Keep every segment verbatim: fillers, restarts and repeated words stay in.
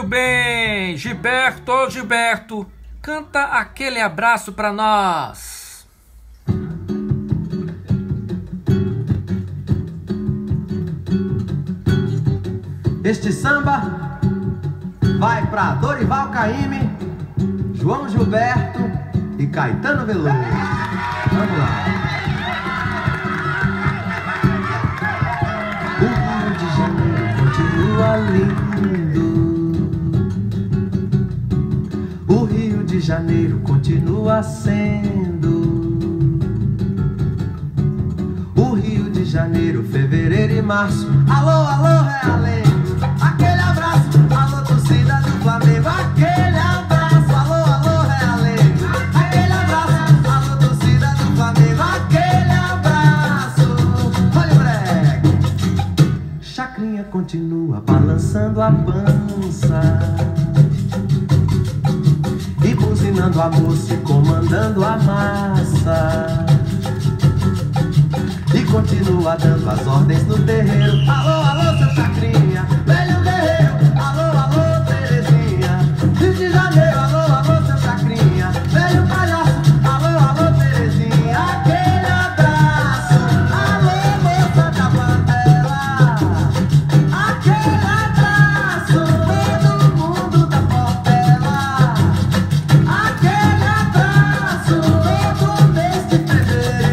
Muito bem, Gilberto, Gilberto, canta aquele abraço para nós. Este samba vai para Dorival Caymmi, João Gilberto e Caetano Veloso. Vamos lá. O Rio de Janeiro continua lindo. O Rio de Janeiro continua sendo. O Rio de Janeiro, fevereiro e março. Alô, alô, Reale. Aquele abraço, alô, torcida do Flamengo. Aquele abraço, alô, alô, Reale. Aquele abraço, alô, torcida do Flamengo. Aquele abraço. Olha o breque. Chacrinha continua balançando a pança e buzinando a moça e comandando a massa. E continua dando as ordens no terreiro. Alô, alô, seu Chacrinha, velho guerreiro. Alô, alô, Terezinha, Rio de Janeiro. Alô, alô, seu Chacrinha, velho palhaço. Alô, alô, Terezinha, aquele abraço. Alô, moça da favela, aquele abraço. Todo mundo da favela, aquele abraço. Todo mês de fevereiro.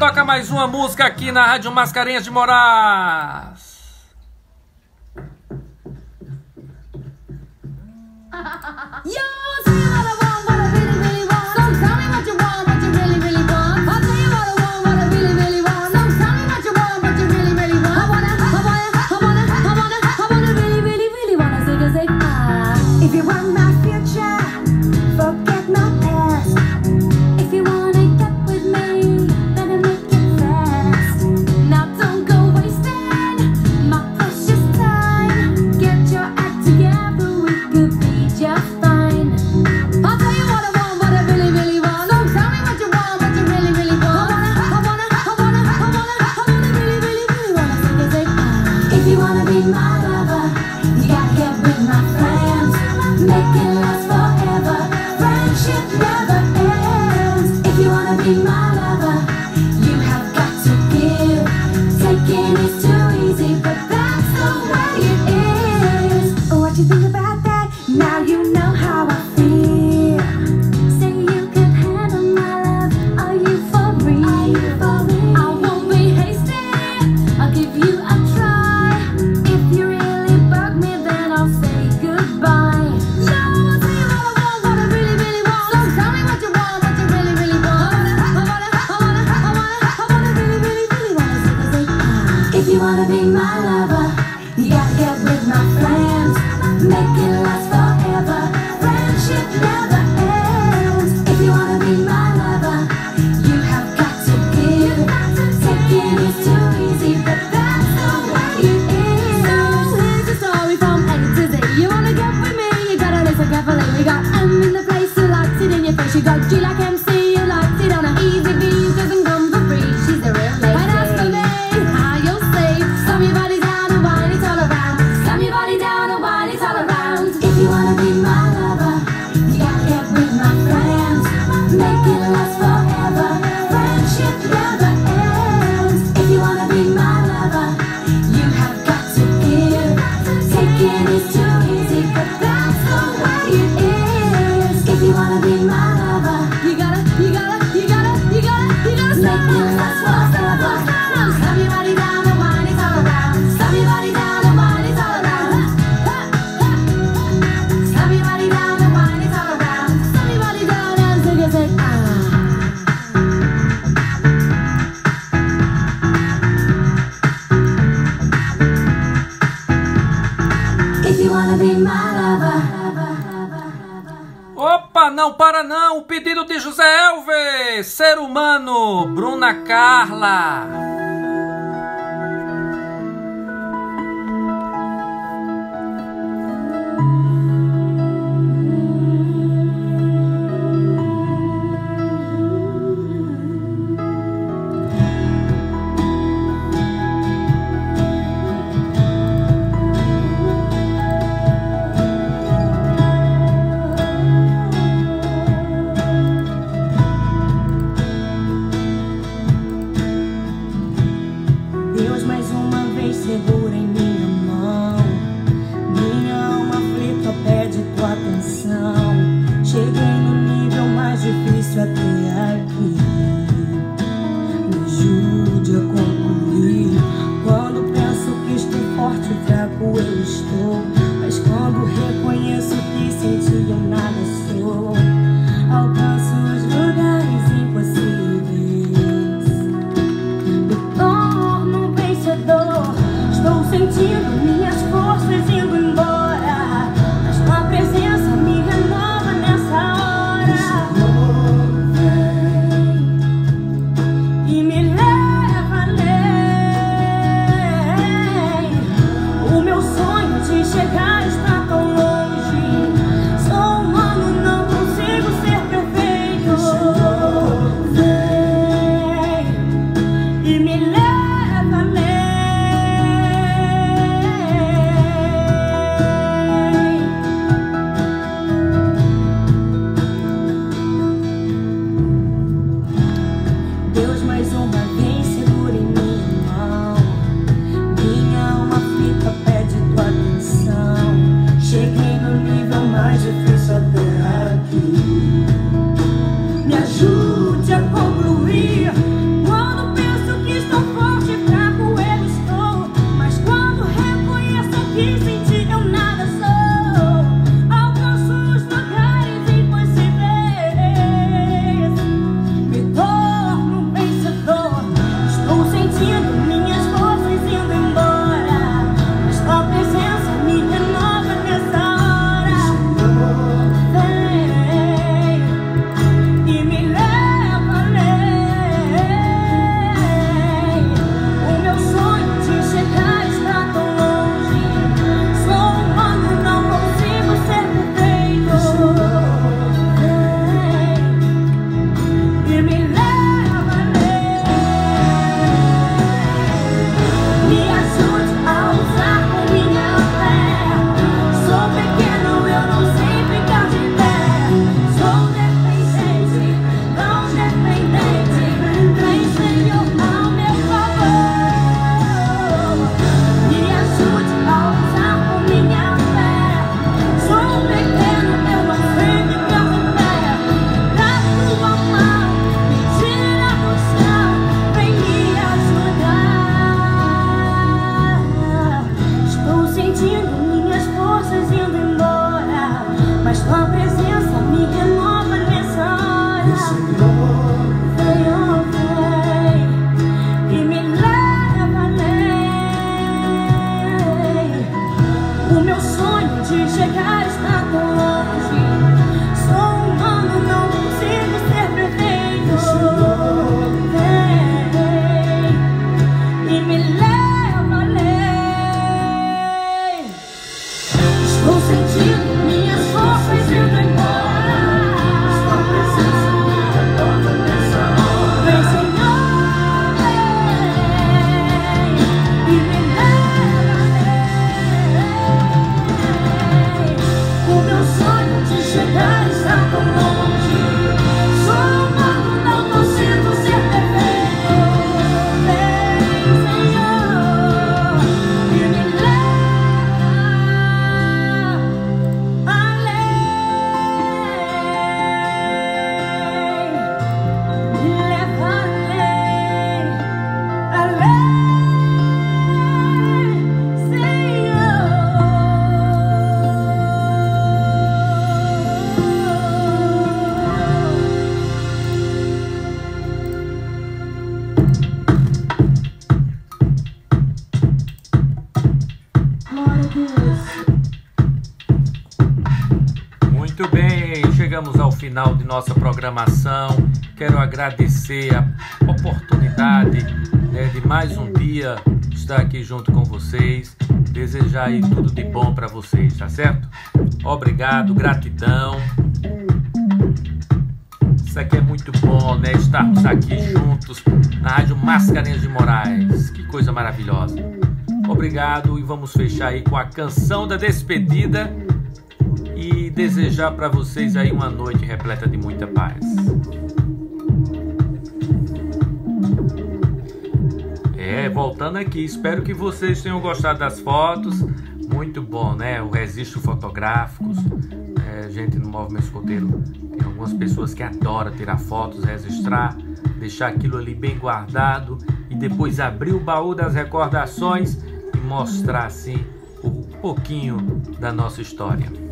toca mais uma música aqui na Rádio Mascarenhas de Moraes. Opa, não para não, o pedido de José Elves, Ser Humano, Bruna Carla. Me ajude a concluir quando chegamos ao final de nossa programação. Quero agradecer a oportunidade, né, de mais um dia estar aqui junto com vocês. Desejar aí tudo de bom para vocês, tá certo? Obrigado, gratidão. Isso aqui é muito bom, né? Estarmos aqui juntos na Rádio Mascarenhas de Moraes. Que coisa maravilhosa. Obrigado, e vamos fechar aí com a canção da despedida e desejar para vocês aí uma noite repleta de muita paz. É, voltando aqui, espero que vocês tenham gostado das fotos. Muito bom, né? O registro fotográficos. É, gente no movimento escoteiro, tem algumas pessoas que adoram tirar fotos, registrar, deixar aquilo ali bem guardado e depois abrir o baú das recordações e mostrar assim um pouquinho da nossa história.